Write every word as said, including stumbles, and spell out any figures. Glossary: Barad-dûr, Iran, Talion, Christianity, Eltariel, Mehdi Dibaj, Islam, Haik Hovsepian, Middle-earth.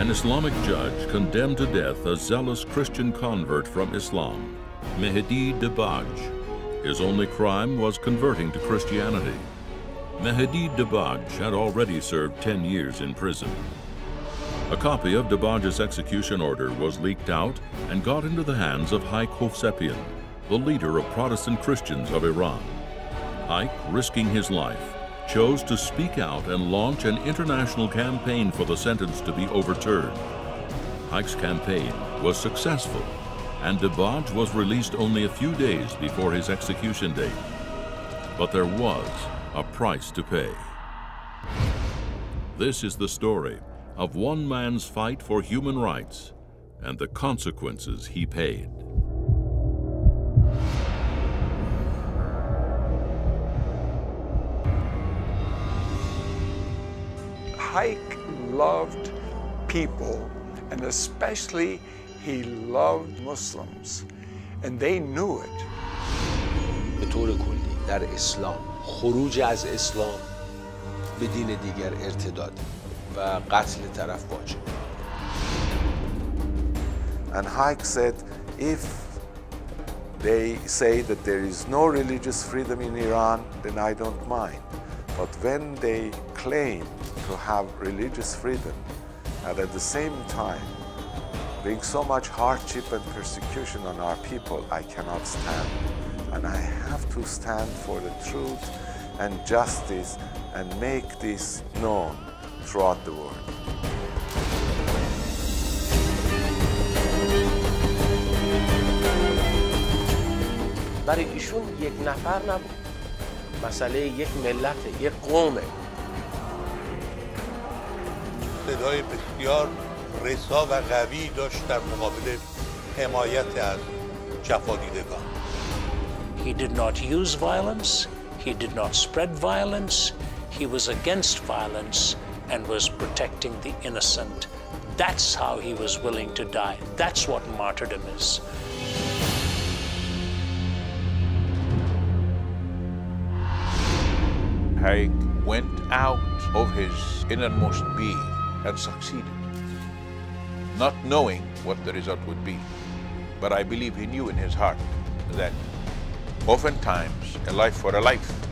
An Islamic judge condemned to death a zealous Christian convert from Islam, Mehdi Dibaj. His only crime was converting to Christianity. Mehdi Dibaj had already served ten years in prison. A copy of Dibaj's execution order was leaked out and got into the hands of Haik Hovsepian, the leader of Protestant Christians of Iran. Haik, risking his life, chose to speak out and launch an international campaign for the sentence to be overturned. Haik's campaign was successful, and Dibaj was released only a few days before his execution date. But there was a price to pay. This is the story of one man's fight for human rights and the consequences he paid. Haik loved people, and especially he loved Muslims, and they knew it. به طور کلی در اسلام خروج از اسلام به دین دیگر ارتداد و قتل طرف واجب. And Haik said, if they say that there is no religious freedom in Iran, then I don't mind. But when they claim to have religious freedom and at the same time bring so much hardship and persecution on our people, I cannot stand. And I have to stand for the truth and justice and make this known throughout the world. برای ایشون یک نفر نبود. مسئله یک ملت، یک قومه. صدای بسیار رسا و قوی داشت در مقابل حمایت از جفادیدگان. He did not use violence. He did not spread violence. He was against violence and was protecting the innocent. That's how he was willing to die. That's what martyrdom is. Haik went out of his innermost being and succeeded, not knowing what the result would be. But I believe he knew in his heart that oftentimes a life for a life